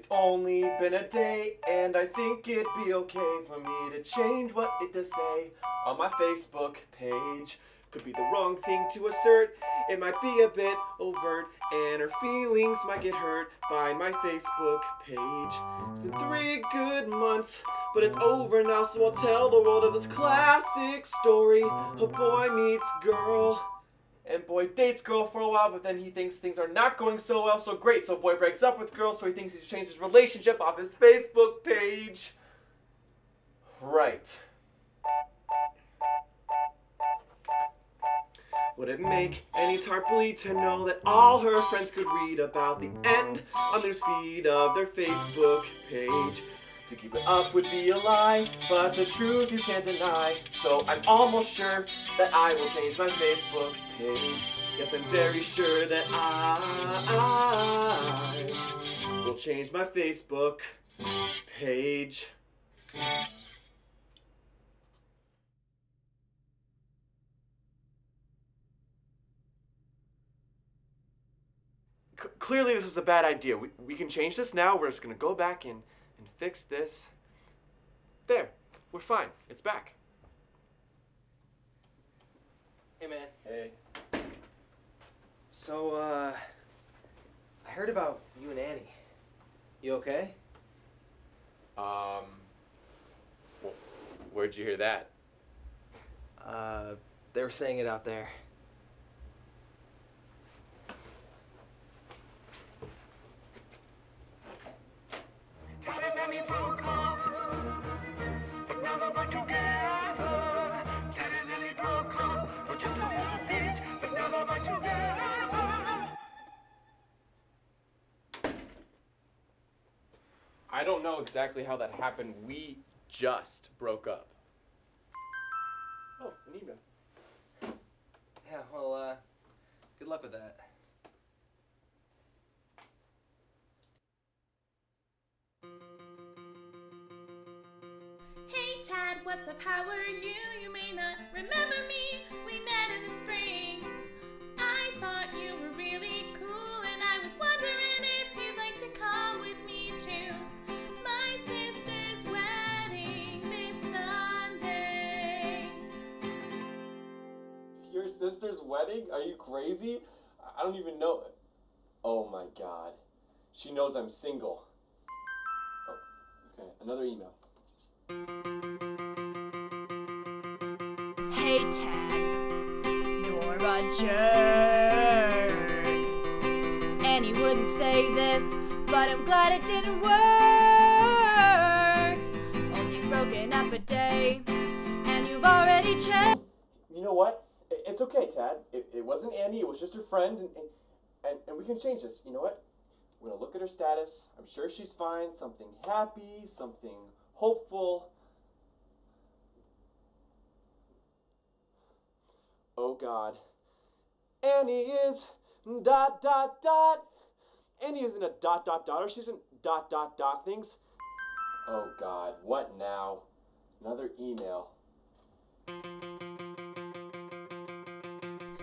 It's only been a day, and I think it'd be okay for me to change what it does say on my Facebook page. Could be the wrong thing to assert, it might be a bit overt, and her feelings might get hurt by my Facebook page. It's been 3 good months, but it's over now, so I'll tell the world of this classic story of boy meets girl. And boy dates girl for a while, but then he thinks things are not going so well, so great. So boy breaks up with girl, so he thinks he should change his relationship off his Facebook page. Right. Would it make Annie's heart bleed to know that all her friends could read about the end on their feed of their Facebook page? To keep it up would be a lie, but the truth you can't deny. So I'm almost sure that I will change my Facebook page. Yes, I'm very sure that I will change my Facebook page. Clearly this was a bad idea. We can change this now. We're just gonna go back and fix this. There, we're fine. It's back. Hey, man. Hey. So, I heard about you and Annie. You okay? Where'd you hear that? They were saying it out there. I don't know exactly how that happened. We just broke up. Oh, an email. Yeah, well, good luck with that. Hey, Tad, what's up? How are you? You may not remember me. We met in the spring. I thought you were really cool, and I was wondering if you'd like to come with me too. Your sister's wedding? Are you crazy? I don't even know. Oh my god. She knows I'm single. Oh, okay. Another email. Hey, Tad. You're a jerk. And he wouldn't say this, but I'm glad it didn't work. Only broken up a day, and you've already changed. You know what? It's okay, Tad. It wasn't Annie, it was just her friend, and we can change this. You know what? We're gonna look at her status. I'm sure she's fine. Something happy, something hopeful. Oh god. Annie is dot dot dot. Annie isn't a dot dot dot, or she isn't dot dot dot things. Oh god, what now? Another email.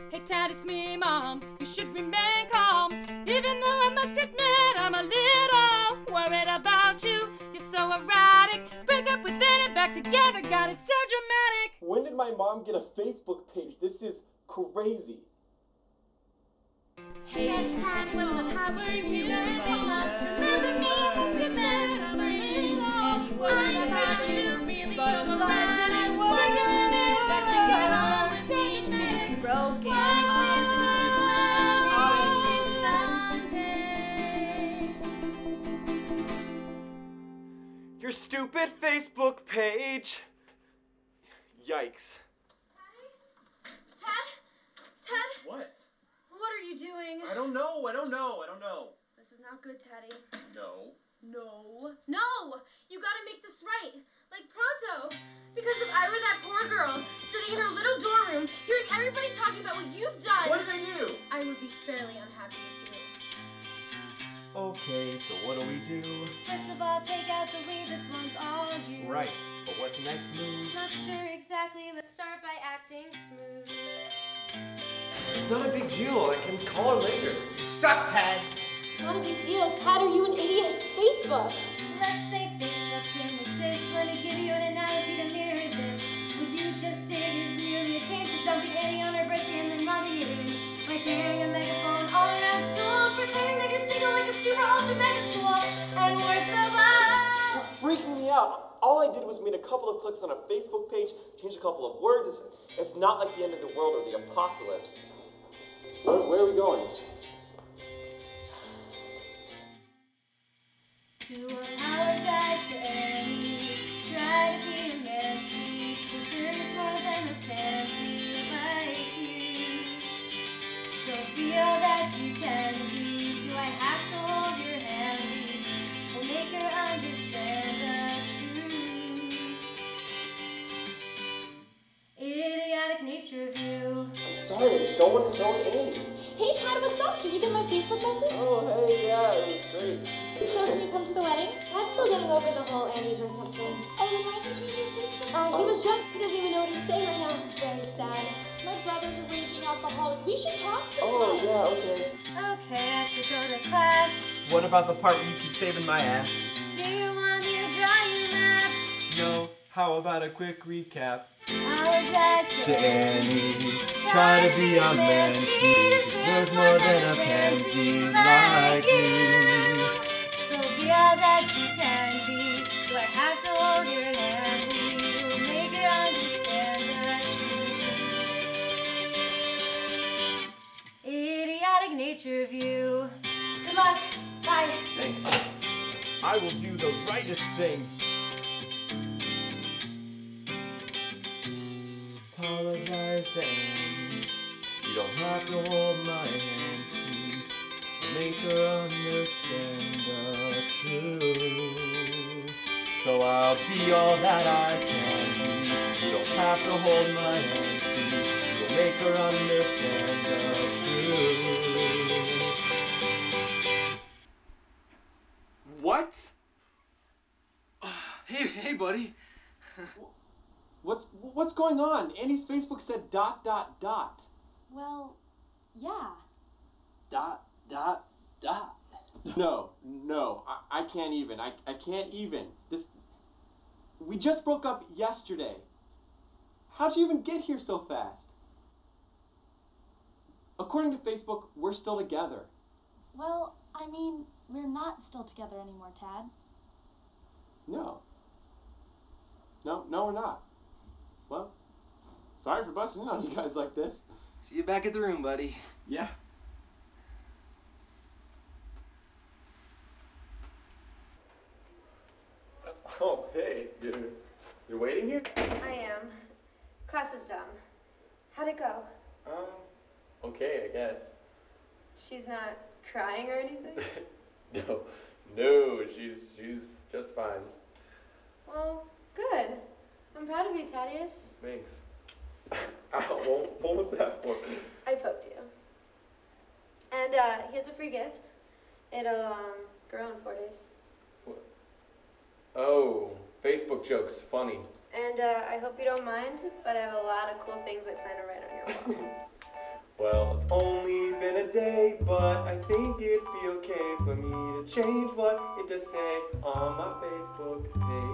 Hey Tad, it's me, Mom. You should remain calm. Even though I must admit I'm a little worried about you. You're so erratic. Break up with it and back together. God, it's so dramatic. When did my mom get a Facebook page? This is crazy. Hey Tad, what's up? How are you? Remember me? Let's get that spring. I heard you really so alive. Your stupid Facebook page. Yikes. Tad? Tad? Tad? What? What are you doing? I don't know. This is not good, Taddy. No. You gotta make this right. Like pronto. Because if I were that poor girl, sitting in her little dorm room, hearing everybody talking about what you've done. What did I do? I would be fairly unhappy with you. Okay, so what do we do? First of all, take out the we, this one's all you. Right, but what's the next move? Not sure exactly, let's start by acting smooth. It's not a big deal, I can call her later. You suck, Tad! Not a big deal, Tad, are you an idiot? It's Facebook. Let's say Facebook didn't exist. Let me give you an analogy to mirror this. What you just did is merely akin to dumping Annie on her birthday and then robbing Italy. By carrying a megaphone all around school, pretending that you're single like a super ultra mega tool, and worse of all. You're freaking me out. All I did was made a couple of clicks on a Facebook page, change a couple of words. It's not like the end of the world or the apocalypse. Where are we going? To apologize to Annie, try to be a man, she deserves more than a pansy like you. So feel that you can be, do I have to hold your hand? We'll make her understand the truth. Idiotic nature of you. I'm sorry, I just don't want to sell to Annie. Hey Tad, what's up? Did you get my Facebook message? Oh, hey, yeah, it was great. So can you come to the wedding? Tad's still getting over the whole Annie thing. Oh, why'd you change your Facebook? He was drunk. He doesn't even know what he's saying right now. Very sad. My brother's a raging alcoholic. We should talk sometime. Oh, yeah, okay. Okay, I have to go to class. What about the part where you keep saving my ass? Do you want me to draw you a map? No, how about a quick recap? Apologize to Annie. Try to be a man. She deserves more than a pansy like you. So be all that you can be. Do I have to hold your hand? We'll make her understand the truth. Idiotic nature of you. Good luck. Bye. Thanks. I will do the rightest thing. Apologize to Annie. You don't have to hold my hand, sweet. Make her understand the truth. So I'll be all that I can be. You don't have to hold my hand, sweet. You'll make her understand the truth. What? Hey, buddy. What's going on? Annie's Facebook said ... Well, yeah. ... No, I can't even. I can't even. We just broke up yesterday. How'd you even get here so fast? According to Facebook, we're still together. Well, I mean, we're not still together anymore, Tad. No, we're not. Well, sorry for busting in on you guys like this. See you back at the room, buddy. Yeah. Oh, hey, dude. You're waiting here? I am. Class is done. How'd it go? Okay, I guess. She's not crying or anything? No, she's just fine. Well, good. I'm proud of you, Thaddeus. Thanks. Ow, what was that for? I poked you. And here's a free gift. It'll grow in 4 days. What? Oh, Facebook joke's funny. And I hope you don't mind, but I have a lot of cool things I plan to write on your wall. Well, it's only been a day, but I think it'd be okay for me to change what it does say on my Facebook page.